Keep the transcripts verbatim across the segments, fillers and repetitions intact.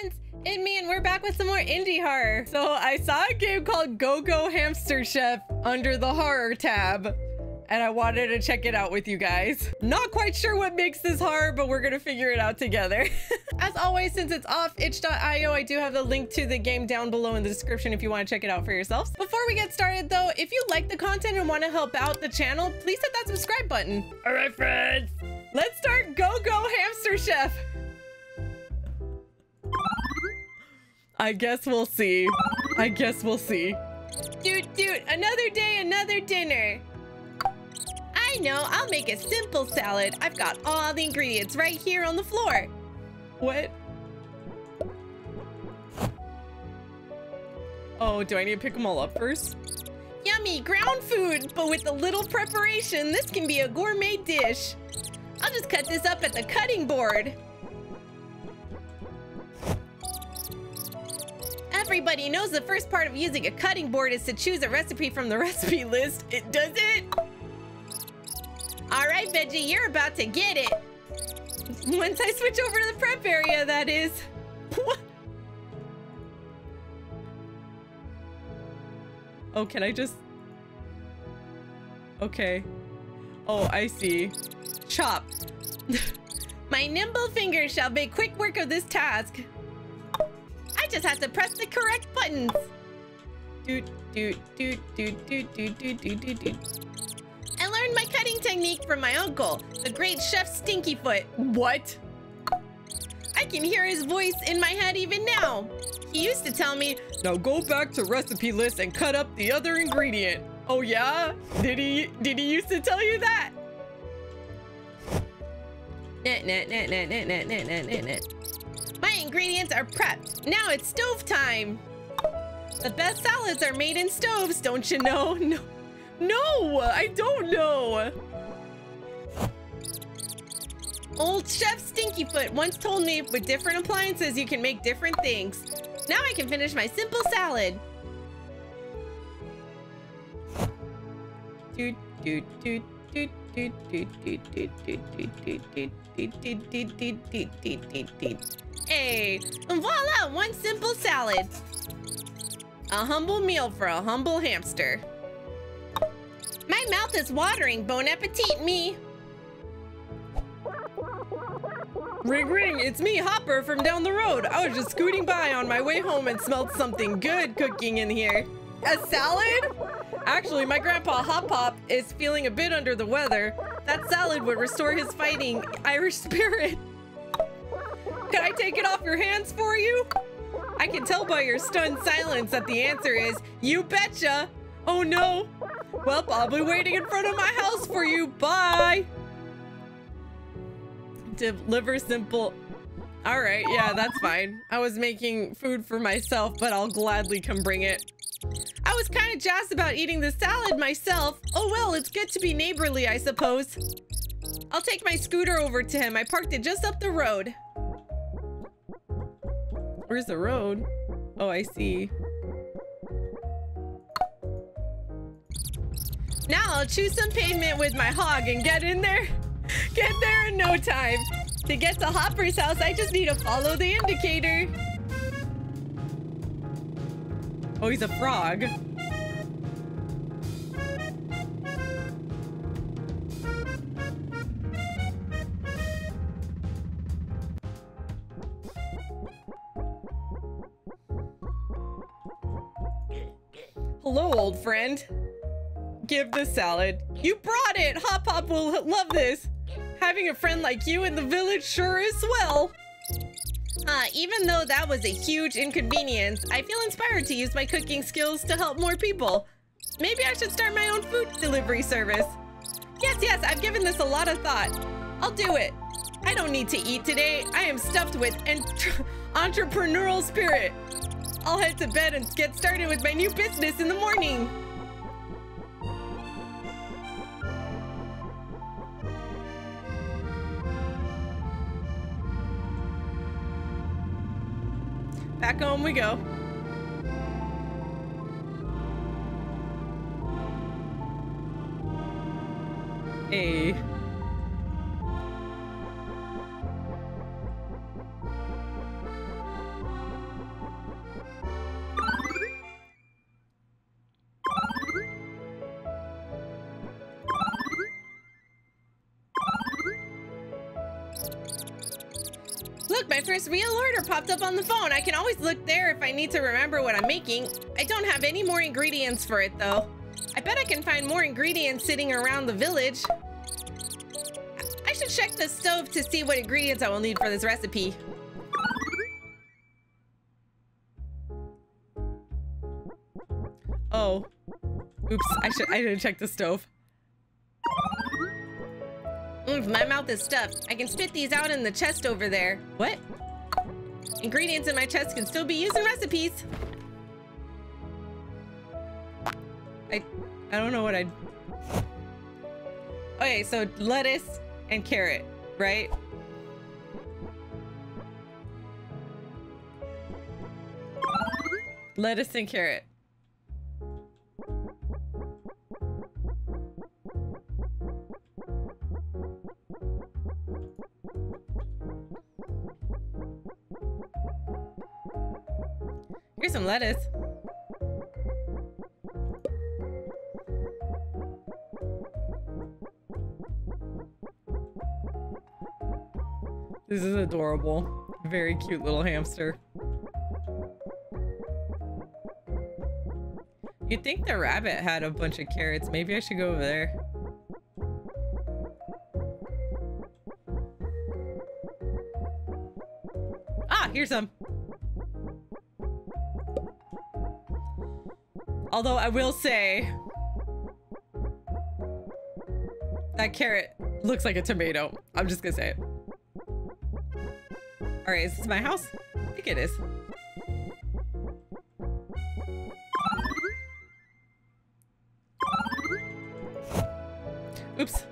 friends, and me, and we're back with some more indie horror. So I saw a game called Go! Go! Hamster Chef under the horror tab, and I wanted to check it out with you guys. Not quite sure what makes this horror, but we're gonna figure it out together. As always, since it's off itch dot i o, I do have the link to the game down below in the description if you want to check it out for yourselves. Before we get started though, if you like the content and want to help out the channel, please hit that subscribe button. All right, friends, let's start Go! Go! Hamster Chef. I guess we'll see. I guess we'll see. Dude, dude, another day, another dinner. I know, I'll make a simple salad. I've got all the ingredients right here on the floor. What? Oh, do I need to pick them all up first? Yummy ground food, but with a little preparation, this can be a gourmet dish. I'll just cut this up at the cutting board. Everybody knows the first part of using a cutting board is to choose a recipe from the recipe list. It does it? All right, Veggie, you're about to get it. Once I switch over to the prep area, that is. What? Oh, can I just? Okay. Oh, I see. Chop. My nimble fingers shall make quick work of this task. Just have to press the correct buttons. Doot, doot, doot, doot, doot, doot, doot, doot, doot. I learned my cutting technique from my uncle, the great chef Stinkyfoot. What? I can hear his voice in my head even now. He used to tell me, now go back to recipe list and cut up the other ingredient. Oh yeah? Did he, did he used to tell you that? Nah, nah, nah, nah, nah, nah, nah, nah, nah. My ingredients are prepped. Now it's stove time. The best salads are made in stoves, don't you know? No, no, I don't know. Old Chef Stinkyfoot once told me with different appliances, you can make different things. Now I can finish my simple salad. Do, do, do, do, do, do, do, do, do, do, do. Hey, and voila, one simple salad. A humble meal for a humble hamster. My mouth is watering. Bon appetit, me. Ring, ring, it's me, Hopper, from down the road. I was just scooting by on my way home and smelled something good cooking in here. A salad? Actually, my grandpa, Hop Pop, is feeling a bit under the weather. That salad would restore his fighting Irish spirit. Can I take it off your hands for you? I can tell by your stunned silence that the answer is, you betcha. Oh no. Well, I'll be waiting in front of my house for you. Bye. Deliver simple. All right, yeah, that's fine. I was making food for myself, but I'll gladly come bring it. I was kind of jazzed about eating the salad myself. Oh well, it's good to be neighborly, I suppose. I'll take my scooter over to him. I parked it just up the road. Where's the road? Oh, I see. Now I'll choose some pavement with my hog and get in there. Get there in no time. To get to Hopper's house, I just need to follow the indicator. Oh, he's a frog. Hello, old friend. Give the salad. You brought it! Hop Pop will love this. Having a friend like you in the village sure is swell. Uh, even though that was a huge inconvenience, I feel inspired to use my cooking skills to help more people. Maybe I should start my own food delivery service. Yes, yes, I've given this a lot of thought. I'll do it. I don't need to eat today. I am stuffed with entre entrepreneurial spirit. I'll head to bed and get started with my new business in the morning. Back home we go. Hey. my first real order popped up on the phone. I can always look there if I need to remember what I'm making. I don't have any more ingredients for it, though. I bet I can find more ingredients sitting around the village. I should check the stove to see what ingredients I will need for this recipe. Oh. Oops, I should I didn't check the stove. Mm, my mouth is stuffed. I can spit these out in the chest over there. What? Ingredients in my chest can still be used in recipes. I I don't know what I... Okay, so lettuce and carrot, right? Lettuce and carrot. Here's some lettuce. This is adorable. Very cute little hamster. You'd think the rabbit had a bunch of carrots. Maybe I should go over there. Ah, here's some. Although I will say that carrot looks like a tomato. I'm just gonna say it. All right, is this my house? I think it is. Oops.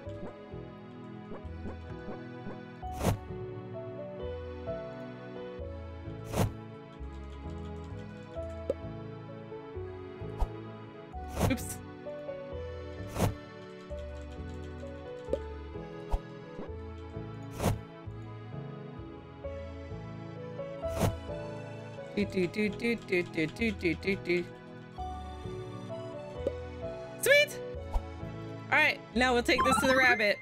Oops. Do, do, do, do, do, do, do, do, do. Sweet! Alright, now we'll take this to the rabbit.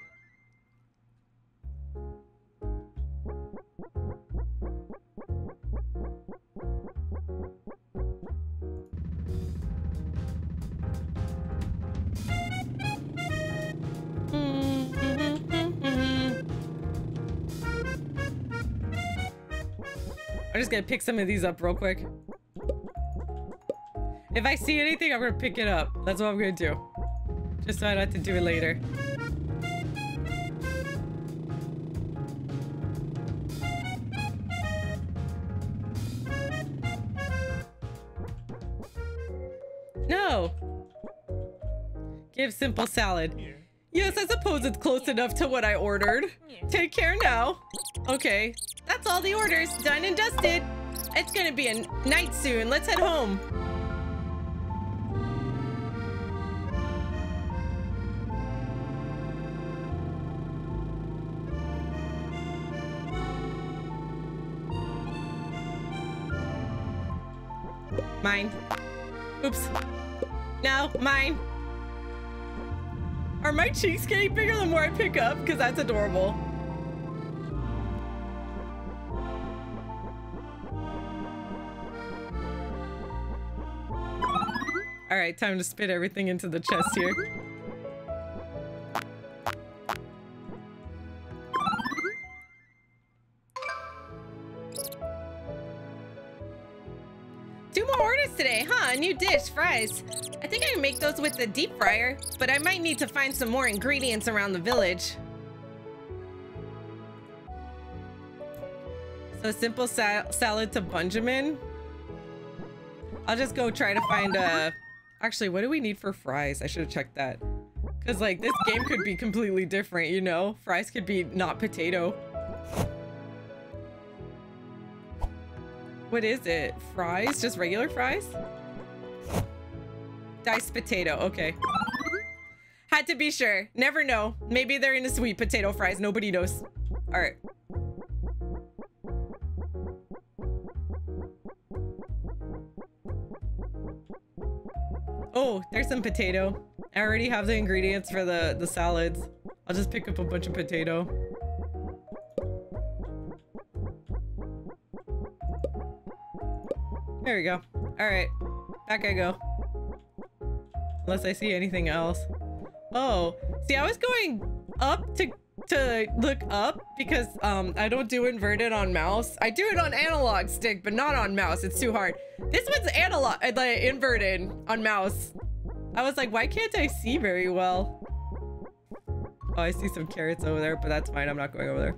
I'm just gonna pick some of these up real quick. If I see anything, I'm gonna pick it up. That's what I'm gonna do. Just so I don't have to do it later. No! Give simple salad. Yes, I suppose it's close enough to what I ordered. Take care now. Okay. That's all the orders, done and dusted. It's gonna be a night soon. Let's head home. Mine. Oops. No, mine. Are my cheeks getting bigger the more I pick up? Because that's adorable. All right, time to spit everything into the chest here. Two more orders today, huh? A new dish, fries. I think I can make those with the deep fryer, but I might need to find some more ingredients around the village. So simple sal salad to Benjamin. I'll just go try to find a... Actually, what do we need for fries? I should have checked that. Because, like, this game could be completely different, you know? Fries could be not potato. What is it? Fries? Just regular fries? Diced potato. Okay. Had to be sure. Never know. Maybe they're into sweet potato fries. Nobody knows. All right. Oh, there's some potato. I already have the ingredients for the, the salads. I'll just pick up a bunch of potato. There we go. Alright. Back I go. Unless I see anything else. Oh. See, I was going up to to look up because um I don't do inverted on mouse. I do it on analog stick, but not on mouse. It's too hard. This one's analog, like inverted on mouse. I was like, why can't I see very well? Oh, I see some carrots over there, but that's fine. I'm not going over there.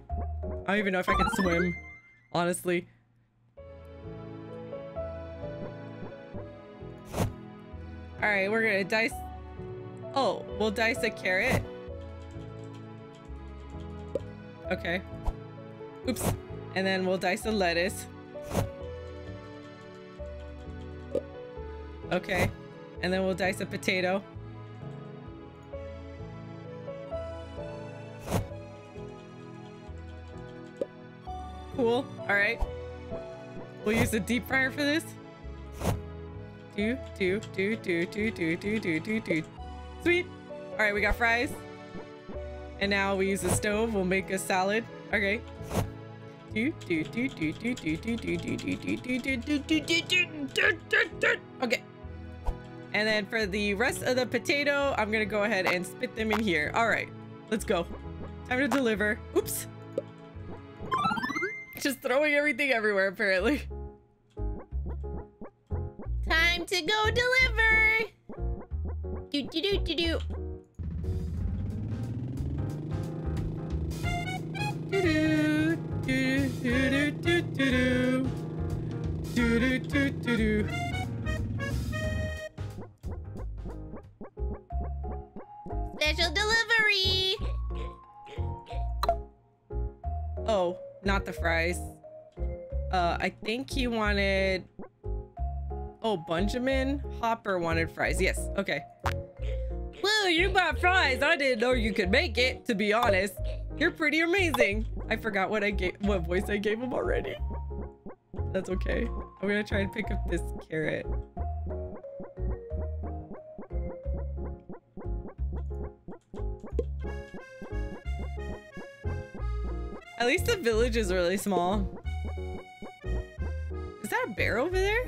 I don't even know if I can swim, honestly. All right, we're gonna dice. Oh, we'll dice a carrot. Okay. Oops. And then we'll dice a lettuce. Okay. And then we'll dice a potato. Cool. Alright. We'll use a deep fryer for this. Do, do, do, do, do, do, do, do, do, do. Sweet. Alright, we got fries. And now we use the stove. We'll make a salad. Okay. Do, do, do, do, do, do, do, do, do, do, do, do, okay. And then for the rest of the potato, I'm gonna go ahead and spit them in here. All right, let's go. Time to deliver. Oops. Just throwing everything everywhere, apparently. Time to go deliver. Do, do, do, do, do. Do, do, do, do, do, do, do, do, do, do, do. Special delivery. Oh, not the fries. Uh, I think he wanted. Oh, Benjamin Hopper wanted fries. Yes. Okay. Well, you bought fries. I didn't know you could make it. To be honest, you're pretty amazing. I forgot what I gave, what voice I gave him already. That's okay. I'm gonna try and pick up this carrot. At least the village is really small. Is that a bear over there?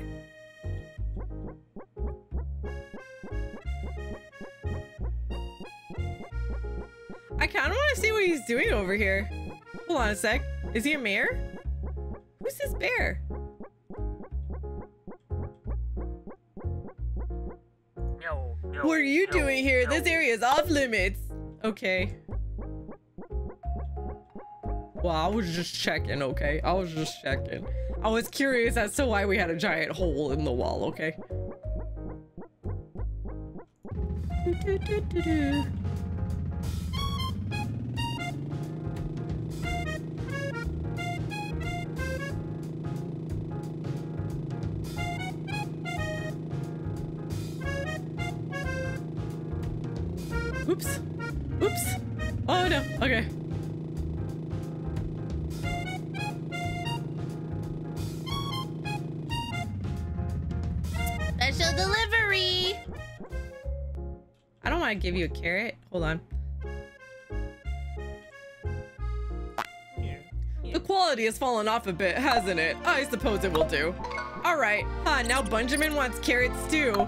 I kind of want to see what he's doing over here. Hold on a sec. Is he a mayor? Who's this bear? No, no, what are you no, doing here? No. This area is off limits. Okay. Well, I was just checking, okay? I was just checking. I was curious as to why we had a giant hole in the wall, okay? Oops. Oops. Oh, no. Okay. Special delivery. I don't want to give you a carrot. Hold on. Yeah. Yeah. The quality has fallen off a bit, hasn't it? I suppose it will do. All right. Huh, now Benjamin wants carrots too.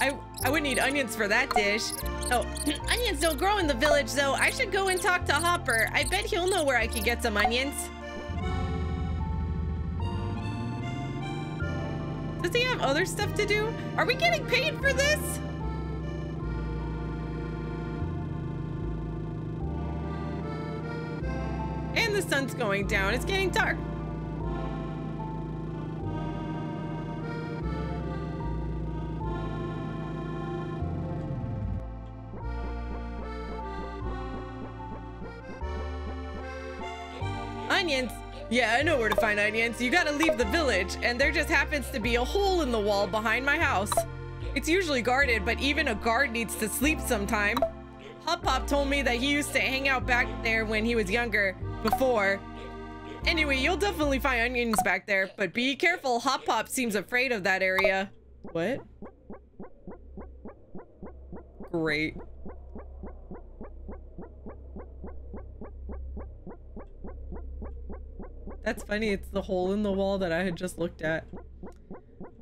I I would need onions for that dish. Oh, onions don't grow in the village, though. I should go and talk to Hopper. I bet he'll know where I could get some onions. Does he have other stuff to do? Are we getting paid for this? And the sun's going down. It's getting dark. Onions. Yeah, I know where to find onions. You gotta leave the village, and there just happens to be a hole in the wall behind my house. It's usually guarded, but even a guard needs to sleep sometime. Hop Pop told me that he used to hang out back there when he was younger, before. Anyway, you'll definitely find onions back there, but be careful. Hop Pop seems afraid of that area. What? Great. That's funny, it's the hole in the wall that I had just looked at.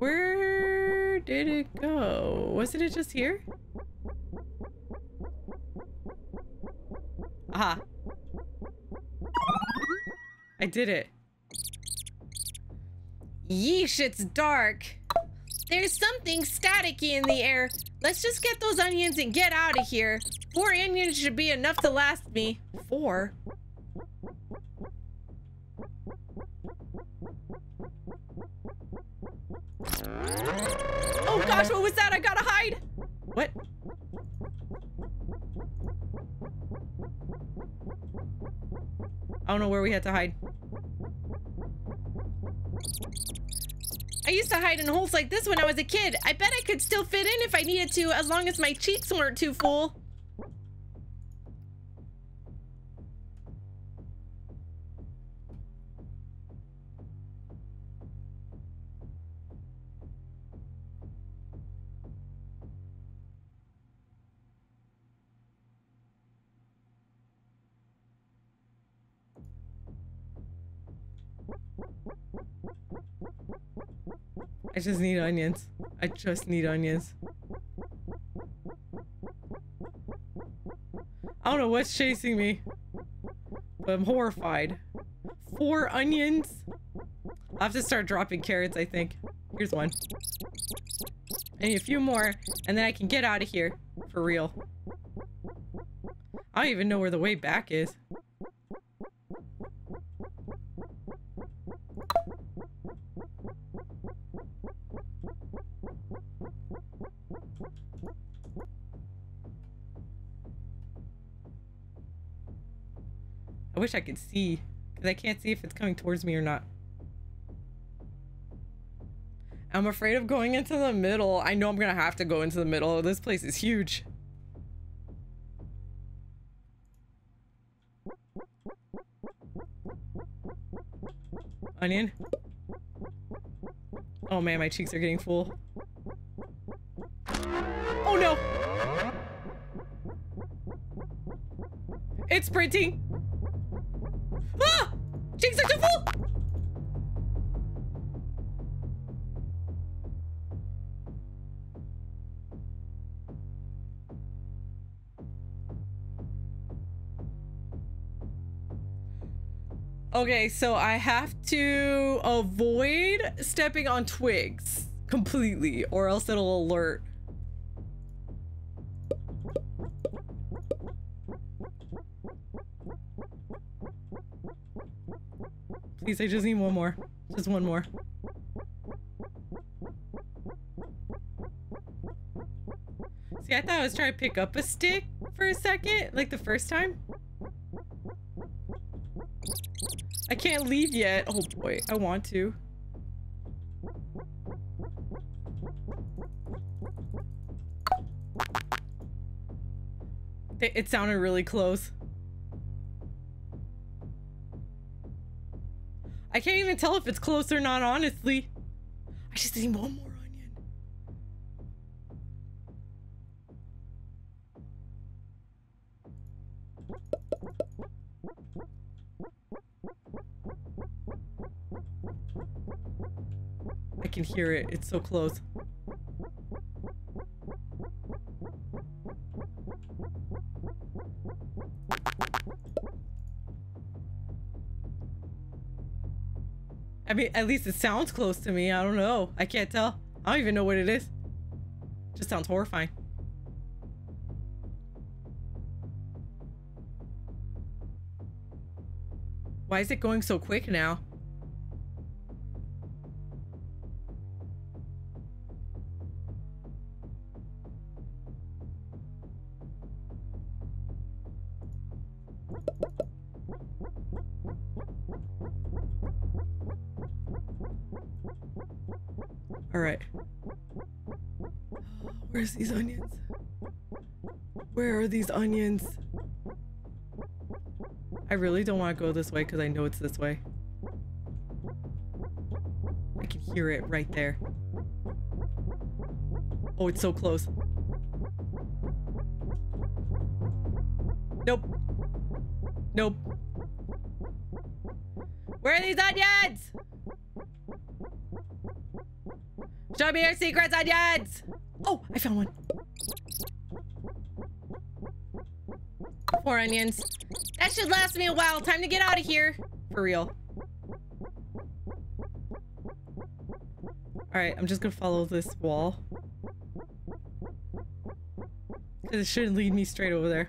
Where did it go? Wasn't it just here? Aha. I did it. Yeesh, it's dark. There's something staticky in the air. Let's just get those onions and get out of here. Four onions should be enough to last me. Four? Oh gosh, what was that? I gotta hide! What? I don't know where we had to hide. I used to hide in holes like this when I was a kid. I bet I could still fit in if I needed to, as long as my cheeks weren't too full. I just need onions. I just need onions. I don't know what's chasing me, but I'm horrified. Four onions? I'll have to start dropping carrots, I think. Here's one. I need a few more, and then I can get out of here. For real. I don't even know where the way back is. I wish I could see, because I can't see if it's coming towards me or not. I'm afraid of going into the middle. I know I'm gonna have to go into the middle. This place is huge. Onion. Oh man, my cheeks are getting full. Oh no! It's sprinting! Ah! Cheeks are too full! Okay, so I have to avoid stepping on twigs completely, or else it'll alert. Please, I just need one more. Just one more. See, I thought I was trying to pick up a stick for a second, like the first time. I can't leave yet. Oh boy, I want to. It, it sounded really close. I can't even tell if it's close or not, honestly. I just need one more onion. I can hear it. It's so close. I mean, at least it sounds close to me. I don't know. I can't tell. I don't even know what it is. It just sounds horrifying. Why is it going so quick now? Where's these onions? Where are these onions? I really don't want to go this way because I know it's this way. I can hear it right there. Oh, it's so close. Nope. Nope. Where are these onions? Show me your secrets, onions! Oh, I found one. Four onions. That should last me a while. Time to get out of here. For real. Alright, I'm just gonna follow this wall. Because it should lead me straight over there.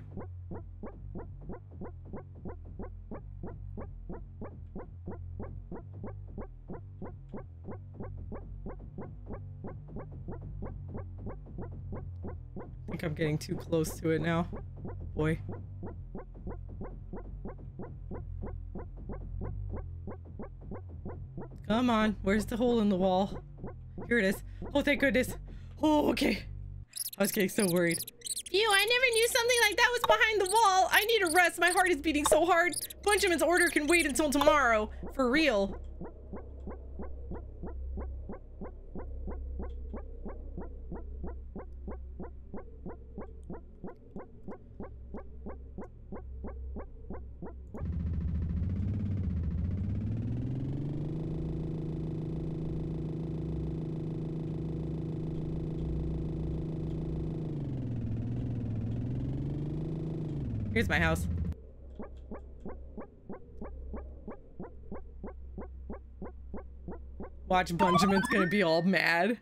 I think I'm getting too close to it now. Oh boy. Come on, where's the hole in the wall? Here it is. Oh, thank goodness. Oh, okay. I was getting so worried. Ew, I never knew something like that was behind the wall. I need a rest. My heart is beating so hard. Benjamin's order can wait until tomorrow. For real. Here's my house. Watch, Benjamin's gonna be all mad.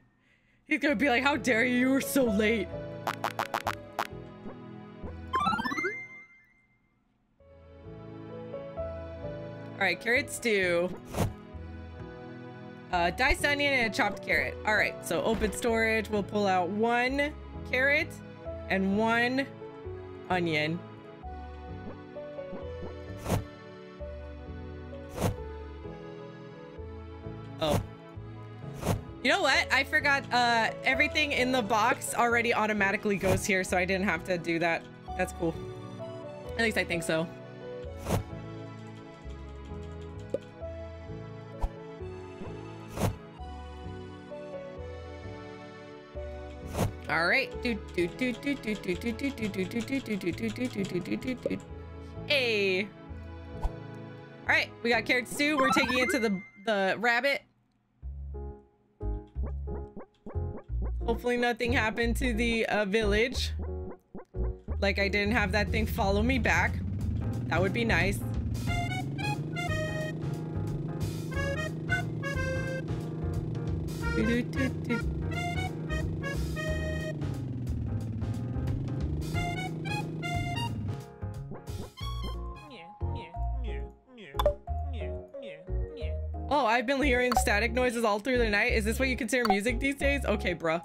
He's gonna be like, how dare you, you were so late. Alright, carrot stew. Uh, diced onion and a chopped carrot. Alright, so open storage. We'll pull out one carrot and one onion. Oh. You know what? I forgot uh, everything in the box already automatically goes here, so I didn't have to do that. That's cool. At least I think so. All right. Hey. All right. We got carrot stew. We're taking it to the the rabbit. Hopefully nothing happened to the uh, village. Like I didn't have that thing follow me back. That would be nice. Oh, I've been hearing static noises all through the night. Is this what you consider music these days? Okay, bruh.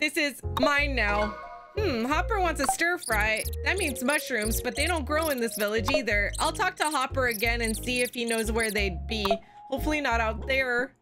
This is mine now. Hmm, Hopper wants a stir fry. That means mushrooms, but they don't grow in this village either. I'll talk to Hopper again and see if he knows where they'd be. Hopefully not out there.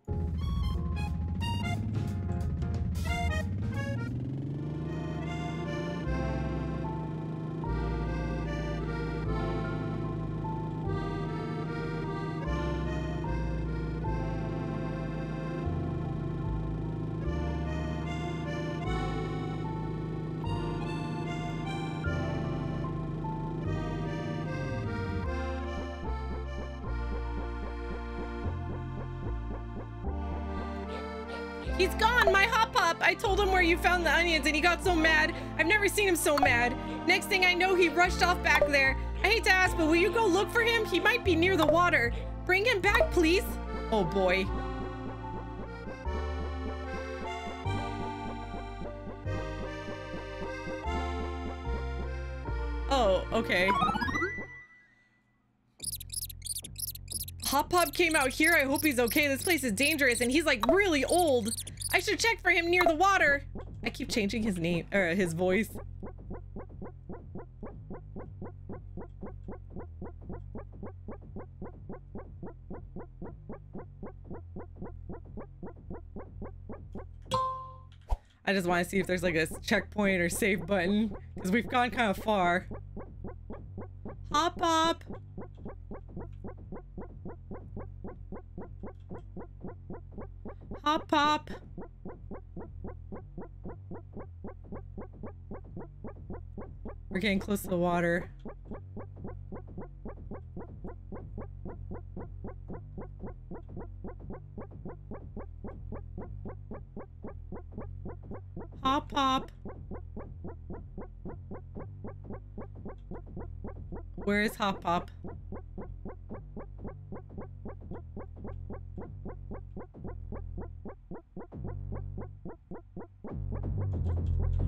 He's gone, my Hop Pop. I told him where you found the onions and he got so mad. I've never seen him so mad. Next thing I know, he rushed off back there. I hate to ask, but will you go look for him? He might be near the water. Bring him back, please. Oh boy. Oh, okay. Hop Pop came out here. I hope he's okay. This place is dangerous and he's like really old. I should check for him near the water. I keep changing his name or his voice. I just want to see if there's like a checkpoint or save button because we've gone kind of far. Hop Pop. Hop Pop. We're getting close to the water. Hop Pop. Where is Hop Pop?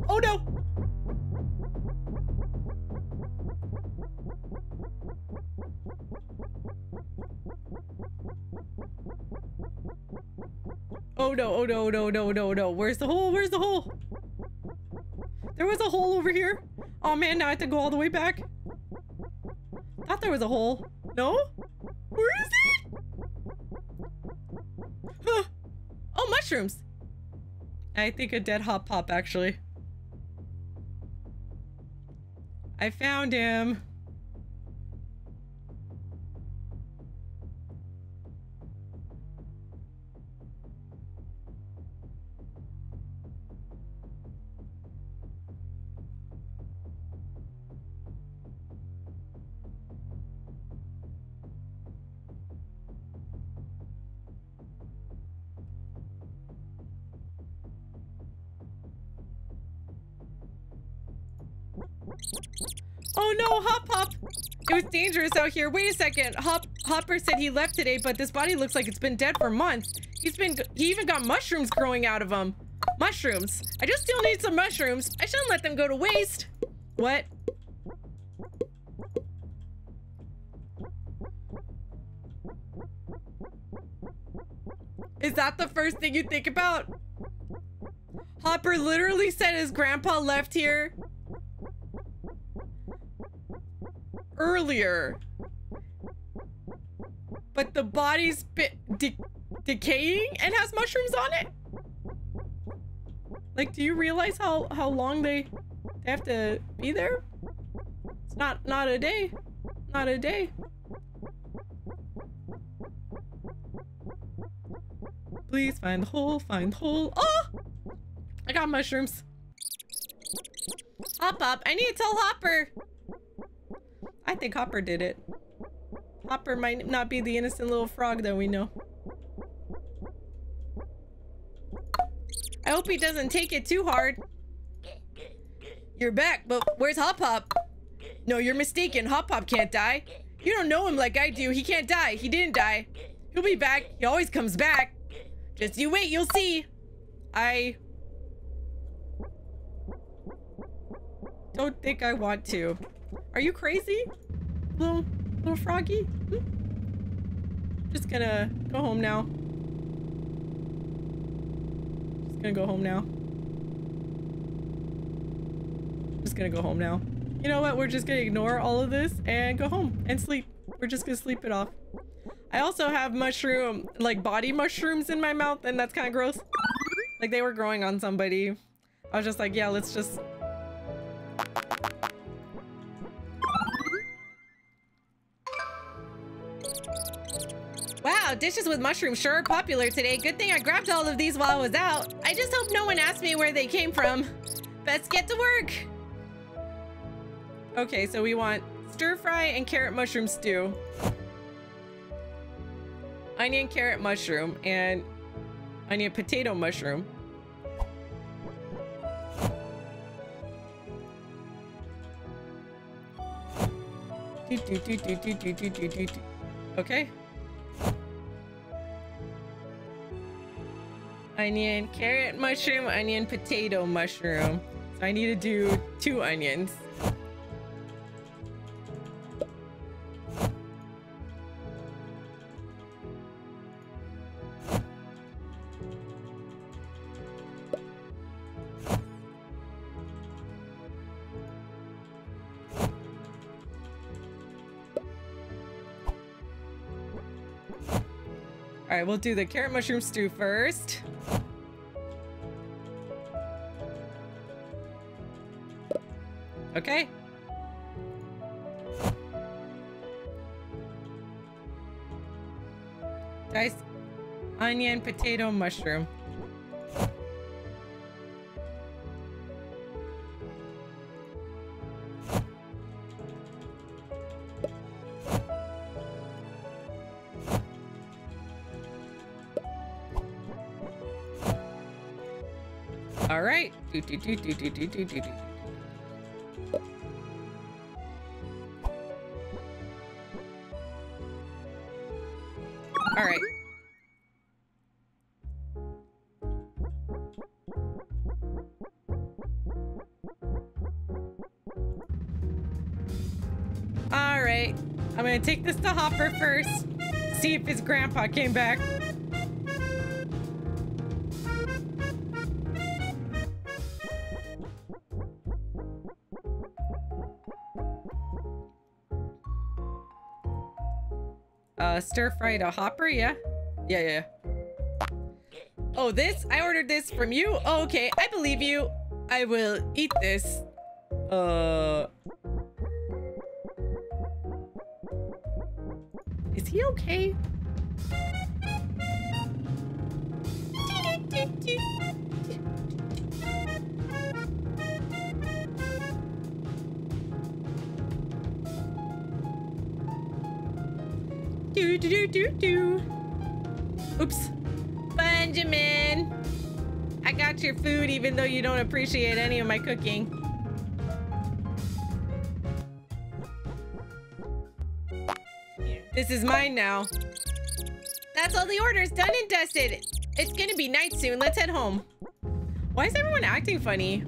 Oh no! Oh no, oh no, no, no, no, no. Where's the hole? Where's the hole? There was a hole over here. Oh man, now I have to go all the way back. Thought there was a hole. No? Where is it? Huh. Oh, mushrooms. I think a dead Hop Pop, actually. I found him. Oh no, Hop Pop! It was dangerous out here. Wait a second. Hop Hopper said he left today, but this body looks like it's been dead for months. He's been he even got mushrooms growing out of him. Mushrooms. I just still need some mushrooms. I shouldn't let them go to waste. What? Is that the first thing you think about? Hopper literally said his grandpa left here earlier, but the body's bit de decaying and has mushrooms on it. Like, do you realize how how long they, they have to be there? It's not not a day, not a day. Please find the hole, find the hole. Oh, I got mushrooms. Hop Pop, I need to tell Hopper. I think Hopper did it. Hopper might not be the innocent little frog that we know. I hope he doesn't take it too hard. You're back, but where's Hop Pop? No, you're mistaken. Hop Pop can't die. You don't know him like I do. He can't die. He didn't die. He'll be back. He always comes back. Just you wait, you'll see. I don't think I want to. Are you crazy, little little froggy? Hmm? Just gonna go home now. Just gonna go home now. Just gonna go home now. You know what? We're just gonna ignore all of this and go home and sleep. We're just gonna sleep it off. I also have mushroom, like body mushrooms in my mouth, and that's kind of gross. Like they were growing on somebody. I was just like, yeah, let's just... Wow, dishes with mushrooms sure are popular today. Good thing I grabbed all of these while I was out. I just hope no one asked me where they came from. Best get to work. Okay, so we want stir fry and carrot mushroom stew. Onion, carrot, mushroom, and onion, potato, mushroom. Okay. Onion, carrot, mushroom, onion, potato, mushroom. So I need to do two onions. All right, we'll do the carrot mushroom stew first. Okay. Dice, onion, potato, mushroom. All right. Do, do, do, do, do, do, do, do. All right. All right. I'm gonna take this to Hopper first. See if his grandpa came back. Uh, stir fry to Hopper, yeah? Yeah, yeah, yeah. Oh, this? I ordered this from you? Oh, okay, I believe you. I will eat this. Uh... Is he okay? Do, do, do, do. Oops. Benjamin, I got your food even though you don't appreciate any of my cooking. This is mine now. That's all the orders, done and dusted. It's gonna be night soon, let's head home. Why is everyone acting funny?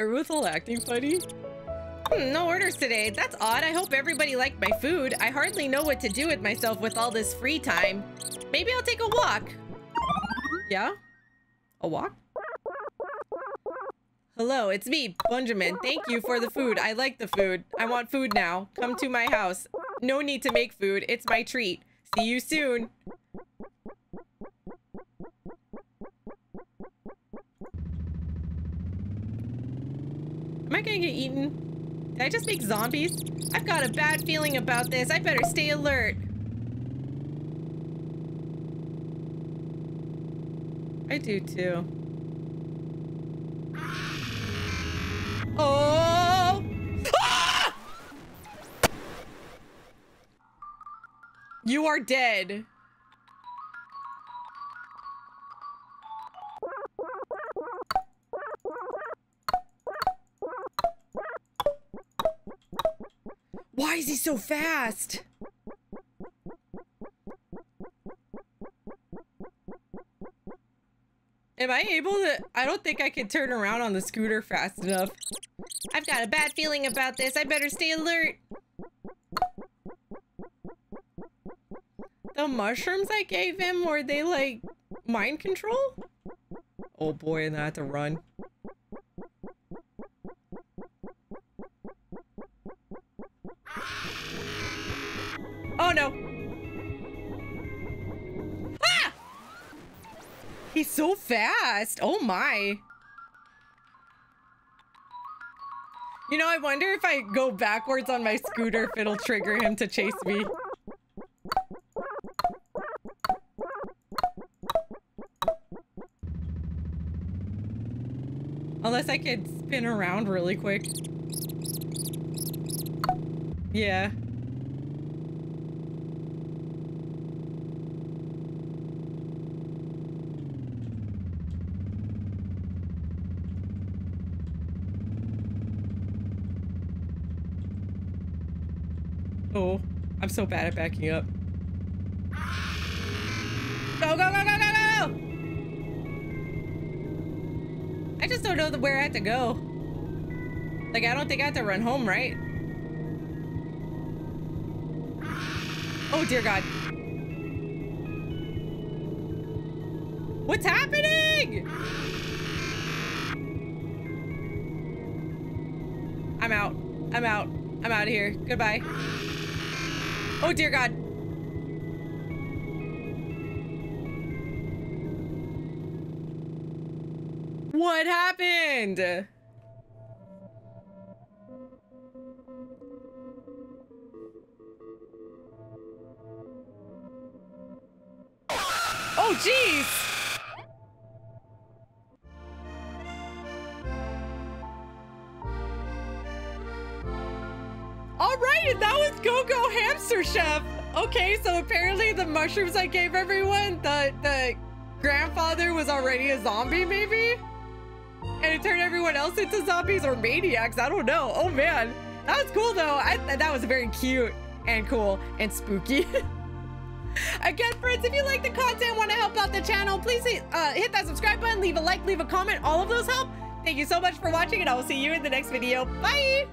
Ruthel acting funny. Hmm, no orders today. That's odd. I hope everybody liked my food. I hardly know what to do with myself with all this free time. Maybe I'll take a walk. Yeah? A walk? Hello, it's me, Benjamin. Thank you for the food. I like the food. I want food now. Come to my house. No need to make food. It's my treat. See you soon. Am I gonna get eaten? Did I just make zombies? I've got a bad feeling about this. I better stay alert. I do too. Oh! Ah! You are dead. Why is he so fast? Am I able to? I don't think I can turn around on the scooter fast enough. I've got a bad feeling about this. I better stay alert. The mushrooms I gave him, were they like mind control? Oh boy, and I have to run. Oh no! Ah! He's so fast! Oh my! You know, I wonder if I go backwards on my scooter if it'll trigger him to chase me. Unless I could spin around really quick. Yeah. Oh, I'm so bad at backing up. Go, go, go, go, go, go! I just don't know where I have to go. Like, I don't think I have to run home, right? Oh, dear God. What's happening? I'm out. I'm out. I'm out of here. Goodbye. Oh, dear God. What happened? Oh, geez. All right, that was Go! Go! Hamster Chef. Okay, so apparently the mushrooms I gave everyone, the, the grandfather was already a zombie, maybe? And it turned everyone else into zombies or maniacs. I don't know. Oh, man. That was cool, though. I th that was very cute and cool and spooky. Again, friends, if you like the content and want to help out the channel, please hit, uh, hit that subscribe button, leave a like, leave a comment. All of those help. Thank you so much for watching, and I will see you in the next video. Bye!